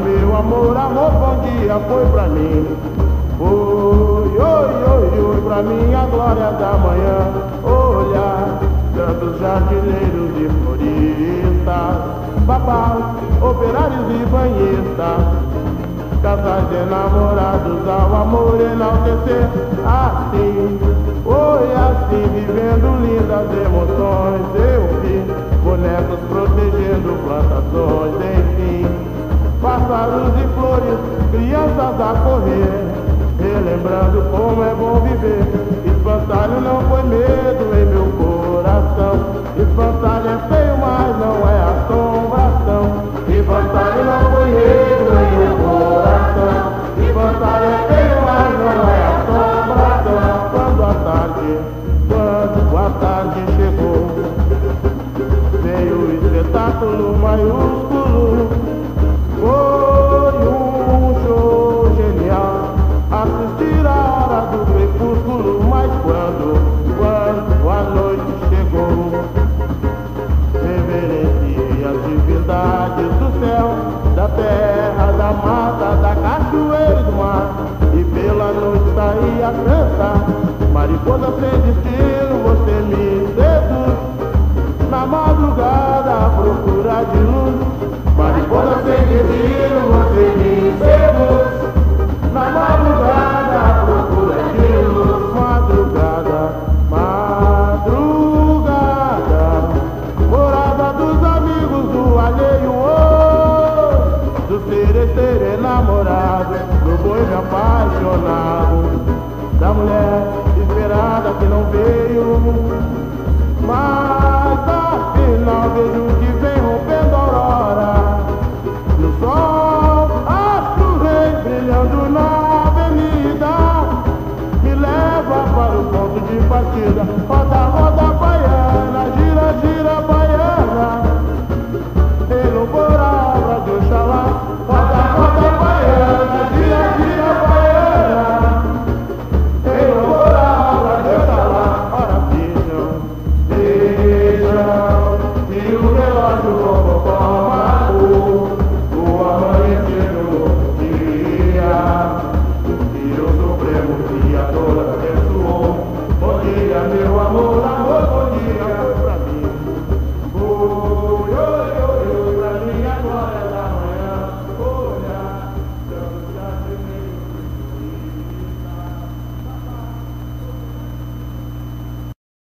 meu amor, amor, bom dia foi pra mim. Oi, oi, oi, oi, pra mim a glória da manhã. Olha, tantos jardineiros de floristas, babás, operários e banhistas, casais de namorados ao amor enaltecer. Assim, oi, assim, vivendo lindas emoções, eu vi bonecos protegendo plantações, enfim, pássaros e flores, crianças a correr, relembrando como é bom viver. Espantalho não foi medo em meu coração, espantalho é feio, mas não é assombração. Espantalho não foi medo em meu coração, espantalho é feio, mas não é assombração. Quando a tarde chegou, veio espetáculo maiúsculo, foi um show genial, assistir a hora do crepúsculo. Mas quando a noite chegou, reverenciei as divindades do céu, da terra, da mata, da cachoeira e do mar, e pela noite saí a cantar. Mariposa sem destino, você me seduz, na madrugada à procura de luz. Mariposa sem destino, você me seduz, na madrugada à procura de luz. Madrugada, madrugada, morada dos amigos do alheio, oh, do ser enamorado, do boi me apaixonado, da mulher esperada que não veio. Mas afinal vejo